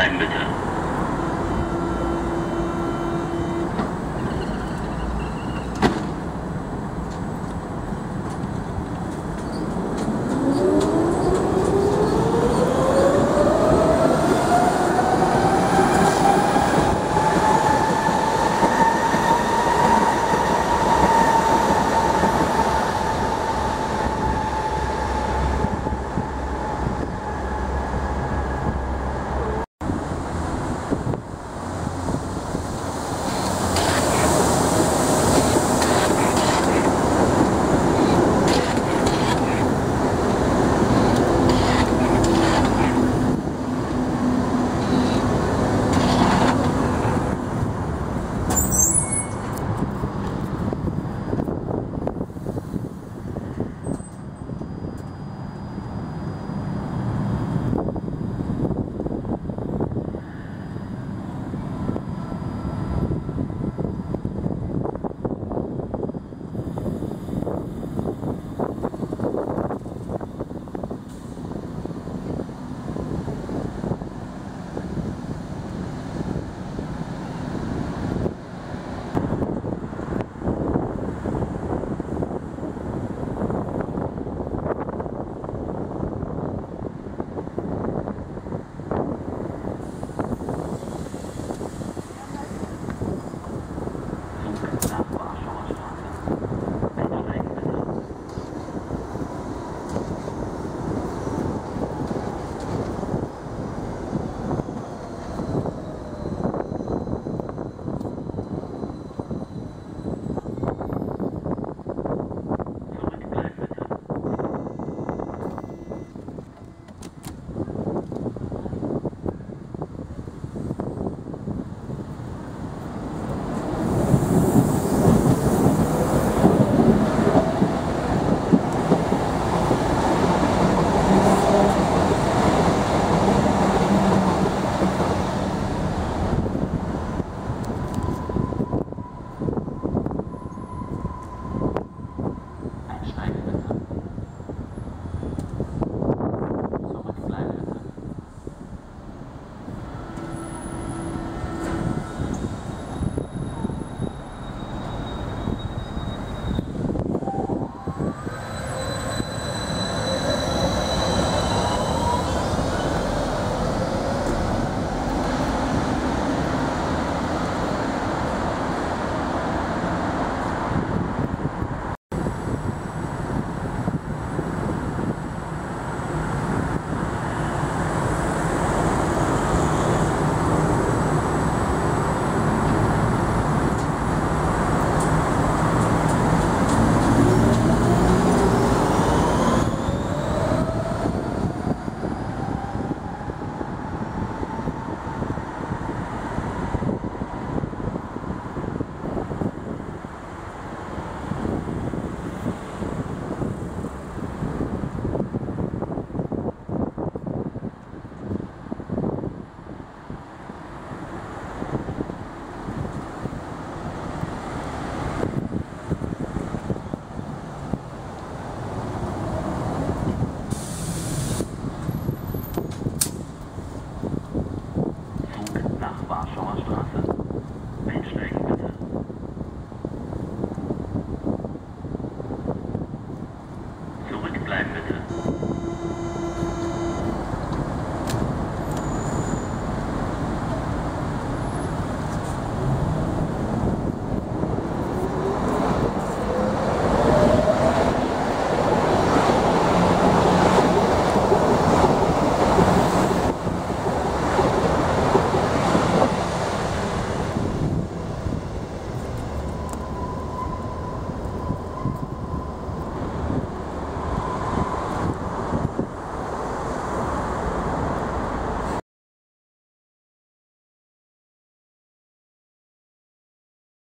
sein, bitte.